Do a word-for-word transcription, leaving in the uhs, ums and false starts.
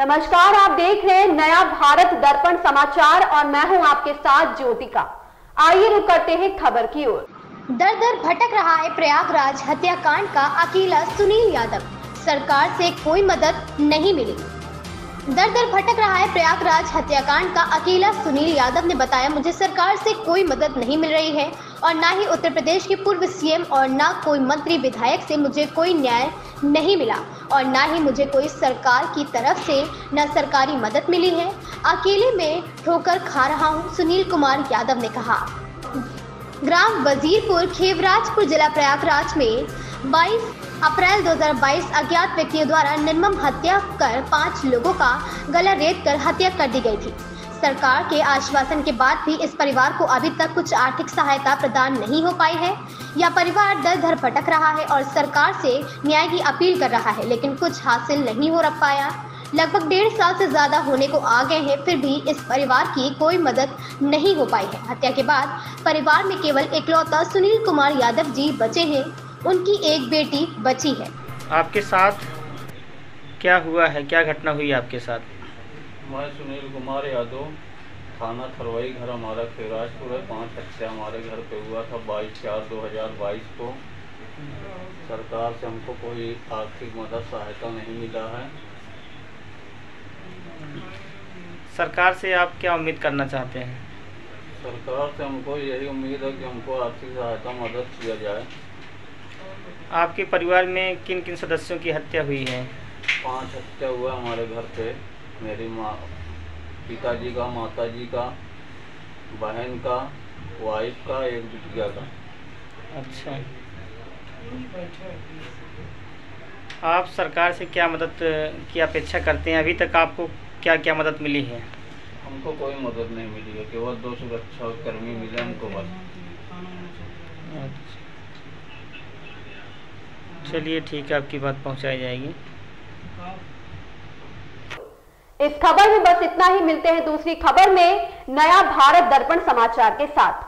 नमस्कार, आप देख रहे हैं नया भारत दर्पण समाचार और मैं हूं आपके साथ ज्योतिका। आइए रुक करते हैं खबर की ओर। दर दर भटक रहा है प्रयागराज हत्याकांड का अकेला सुनील यादव, सरकार से कोई मदद नहीं मिली। दर दर भटक रहा है प्रयागराज हत्याकांड का अकेला सुनील यादव ने बताया, मुझे सरकार से कोई मदद नहीं मिल रही है और ना ही उत्तर प्रदेश के पूर्व सीएम और ना कोई मंत्री विधायक से मुझे कोई न्याय नहीं मिला और ना ही मुझे कोई सरकार की तरफ से न सरकारी मदद मिली है। अकेले में ठोकर खा रहा हूं, सुनील कुमार यादव ने कहा। ग्राम वजीरपुर खेवराजपुर जिला प्रयागराज में बाईस अप्रैल दो हज़ार बाईस अज्ञात व्यक्तियों द्वारा निर्मम हत्या कर पांच लोगों का गला रेत कर हत्या कर दी गई थी। सरकार के आश्वासन के बाद भी इस परिवार को अभी तक कुछ आर्थिक सहायता प्रदान नहीं हो पाई है। यह परिवार दर दर भटक रहा है और सरकार से न्याय की अपील कर रहा है, लेकिन कुछ हासिल नहीं हो रख पाया। लगभग डेढ़ साल से ज़्यादा होने को आ गए हैं, फिर भी इस परिवार की कोई मदद नहीं हो पाई है। हत्या के बाद परिवार में केवल इकलौता सुनील कुमार यादव जी बचे हैं, उनकी एक बेटी बची है। आपके साथ क्या हुआ है, क्या घटना हुई आपके साथ? मैं सुनील कुमार यादव, थाना थरवाई, घर हमारा खैराजपुर है। पाँच हत्या हमारे घर पे हुआ था बाईस चार दो हज़ार बाईस को। सरकार से हमको कोई आर्थिक मदद सहायता नहीं मिला है। सरकार से आप क्या उम्मीद करना चाहते हैं? सरकार से हमको यही उम्मीद है कि हमको आर्थिक सहायता मदद किया जाए। आपके परिवार में किन किन सदस्यों की हत्या हुई है? पाँच हत्या हुआ हमारे घर पे, मेरी माँ, पिताजी का, माताजी का, बहन का, वाइफ का, एक बिटिया का। अच्छा, आप सरकार से क्या मदद की अपेक्षा करते हैं? अभी तक आपको क्या क्या मदद मिली है? हमको कोई मदद नहीं मिली है, केवल दो सुरक्षा कर्मी मिले हमको बस। अच्छा, चलिए ठीक है, आपकी बात पहुंचाई जाएगी। इस खबर में बस इतना ही। मिलते हैं दूसरी खबर में नया भारत दर्पण समाचार के साथ।